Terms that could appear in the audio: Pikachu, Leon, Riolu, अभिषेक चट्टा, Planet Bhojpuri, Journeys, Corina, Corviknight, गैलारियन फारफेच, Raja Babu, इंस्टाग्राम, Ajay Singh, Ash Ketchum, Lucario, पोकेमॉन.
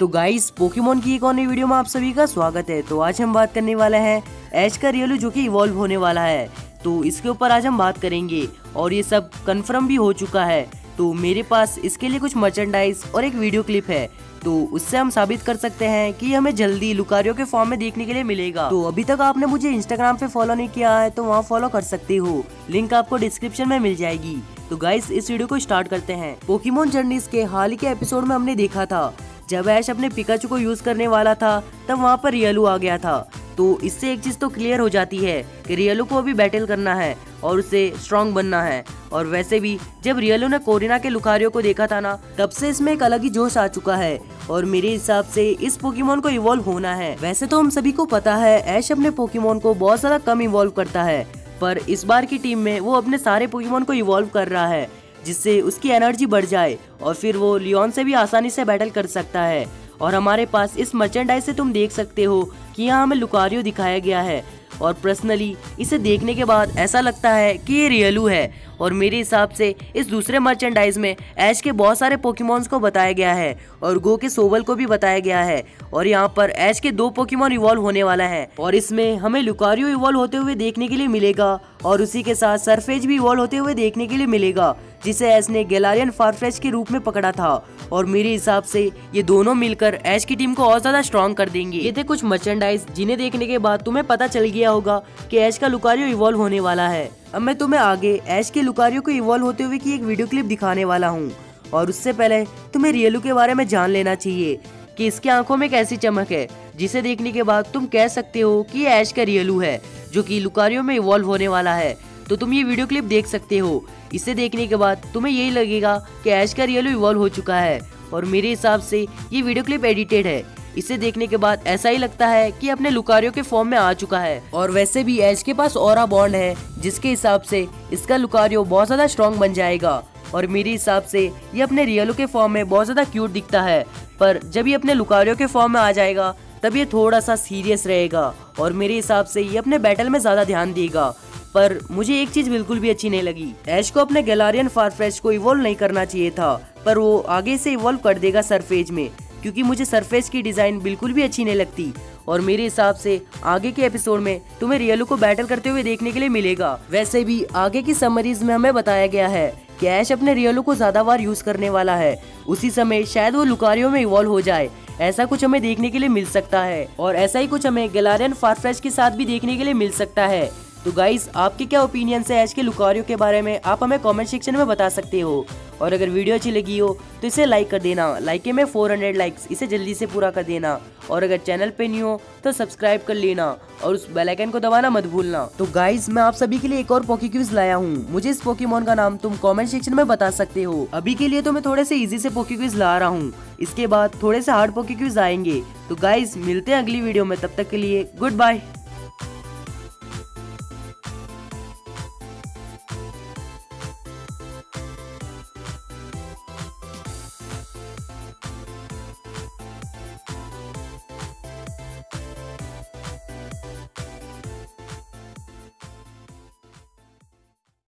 तो guys पोकेमॉन की एक और नई वीडियो में आप सभी का स्वागत है। तो आज हम बात करने वाला है एश का रियोलू जो कि इवॉल्व होने वाला है, तो इसके ऊपर आज हम बात करेंगे और ये सब कंफर्म भी हो चुका है। तो मेरे पास इसके लिए कुछ मर्चेंडाइज और एक वीडियो क्लिप है, तो उससे हम साबित कर सकते हैं कि हमें जल्दी लुकारियो के फॉर्म में देखने के लिए मिलेगा। तो अभी तक आपने मुझे इंस्टाग्राम पे फॉलो नहीं किया है तो वहाँ फॉलो कर सकते हो, लिंक आपको डिस्क्रिप्शन में मिल जाएगी। तो गाइस इस वीडियो को स्टार्ट करते हैं। पोकेमॉन जर्नीज के हाल के एपिसोड में हमने देखा था जब ऐश अपने पिकाचू को यूज करने वाला था तब वहाँ पर रियोलू आ गया था। तो इससे एक चीज तो क्लियर हो जाती है कि रियोलू को अभी बैटल करना है और उसे स्ट्रांग बनना है। और वैसे भी जब रियोलू ने कोरिना के लुकारियो को देखा था ना, तब से इसमें एक अलग ही जोश आ चुका है और मेरे हिसाब से इस पोकेमॉन को इवॉल्व होना है। वैसे तो हम सभी को पता है ऐश अपने पोकेमॉन को बहुत ज्यादा कम इवॉल्व करता है, पर इस बार की टीम में वो अपने सारे पोकेमॉन को इवॉल्व कर रहा है जिससे उसकी एनर्जी बढ़ जाए और फिर वो लियोन से भी आसानी से बैटल कर सकता है। और हमारे पास इस मर्चेंडाइज से तुम देख सकते हो कि यहाँ हमें लुकारियो दिखाया गया है और पर्सनली इसे देखने के बाद ऐसा लगता है कि ये रियोलू है। और मेरे हिसाब से इस दूसरे मर्चेंडाइज में ऐश के बहुत सारे पोकेमॉन्स को बताया गया है और गो के सोवल को भी बताया गया है और यहाँ पर ऐश के दो पोकेमॉन इवॉल्व होने वाला है और इसमें हमें लुकारियो इवॉल्व होते हुए देखने के लिए मिलेगा और उसी के साथ सरफेज भी इवॉल्व होते हुए देखने के लिए मिलेगा जिसे ऐश ने गैलारियन फारफेच के रूप में पकड़ा था। और मेरे हिसाब से ये दोनों मिलकर ऐश की टीम को और ज्यादा स्ट्रॉन्ग कर देंगे। ये थे कुछ मर्चेंडाइज जिन्हें देखने के बाद तुम्हें पता चल गया होगा कि ऐश का लुकारियो इवॉल्व होने वाला है। अब मैं तुम्हें आगे ऐश के लुकारियो को इवॉल्व होते हुए की एक वीडियो क्लिप दिखाने वाला हूँ और उससे पहले तुम्हें रियोलू के बारे में जान लेना चाहिए कि इसकी आंखों में कैसी चमक है जिसे देखने के बाद तुम कह सकते हो कि ये ऐश का रियोलू है जो कि लुकारियो में इवॉल्व होने वाला है। तो तुम ये वीडियो क्लिप देख सकते हो, इसे देखने के बाद तुम्हें यही लगेगा कि ऐश का रियोलू इवॉल्व हो चुका है। और मेरे हिसाब से ये वीडियो क्लिप एडिटेड है, इसे देखने के बाद ऐसा ही लगता है कि अपने लुकारियो के फॉर्म में आ चुका है। और वैसे भी ऐश के पास ऑरा बॉन्ड है जिसके हिसाब से इसका लुकारियो बहुत ज्यादा स्ट्रॉन्ग बन जाएगा। और मेरे हिसाब से ये अपने रियोलू के फॉर्म में बहुत ज्यादा क्यूट दिखता है, पर जब ये अपने लुकारियो के फॉर्म में आ जाएगा तब ये थोड़ा सा सीरियस रहेगा और मेरे हिसाब से ये अपने बैटल में ज्यादा ध्यान देगा। पर मुझे एक चीज बिल्कुल भी अच्छी नहीं लगी, ऐश को अपने गैलारियन फारफेच को इवॉल्व नहीं करना चाहिए था पर वो आगे से इवॉल्व कर देगा सरफेज में, क्योंकि मुझे सरफेज की डिजाइन बिल्कुल भी अच्छी नहीं लगती। और मेरे हिसाब से आगे के एपिसोड में तुम्हें रियोलू को बैटल करते हुए देखने के लिए मिलेगा। वैसे भी आगे की समरीज में हमें बताया गया है कि ऐश अपने रियोलू को ज्यादा बार यूज करने वाला है, उसी समय शायद वो लुकारियो में इवॉल्व हो जाए, ऐसा कुछ हमें देखने के लिए मिल सकता है। और ऐसा ही कुछ हमें गैलारियन फारफेच के साथ भी देखने के लिए मिल सकता है। तो गाइस आपके क्या ओपिनियंस है ऐश के लुकारियो के बारे में, आप हमें कमेंट सेक्शन में बता सकते हो। और अगर वीडियो अच्छी लगी हो तो इसे लाइक कर देना, लाइक में 400 लाइक्स इसे जल्दी से पूरा कर देना। और अगर चैनल पे नहीं हो तो सब्सक्राइब कर लेना और उस बेल आइकन को दबाना मत भूलना। तो गाइस मैं आप सभी के लिए एक और पोकी क्विज लाया हूँ, मुझे इस पोकेमॉन का नाम तुम कमेंट सेक्शन में बता सकते हो। अभी के लिए तो मैं थोड़े से इजी से पोकी क्विज ला रहा हूँ, इसके बाद थोड़े से हार्ड पोकी क्विज आएंगे। तो गाइस मिलते हैं अगली वीडियो में, तब तक के लिए गुड बाय।